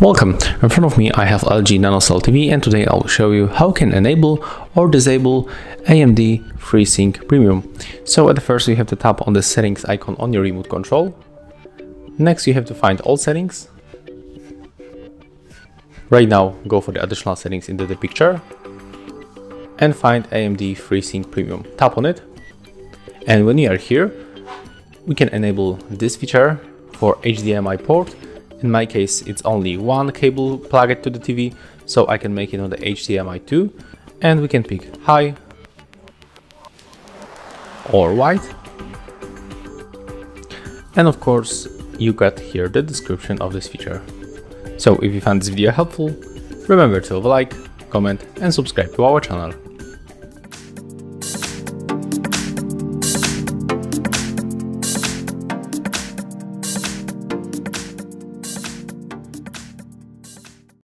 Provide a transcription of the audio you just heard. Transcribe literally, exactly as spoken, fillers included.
Welcome! In front of me I have L G NanoCell T V, and today I will show you how you can enable or disable A M D FreeSync Premium. So at the first you have to tap on the settings icon on your remote control. Next you have to find all settings. Right now go for the additional settings in the picture and find A M D FreeSync Premium. Tap on it, and when you are here we can enable this feature for H D M I port. In my case, it's only one cable plugged to the T V, so I can make it on the H D M I two, and we can pick high or wide. And of course, you got here the description of this feature. So if you found this video helpful, remember to leave a like, comment, and subscribe to our channel.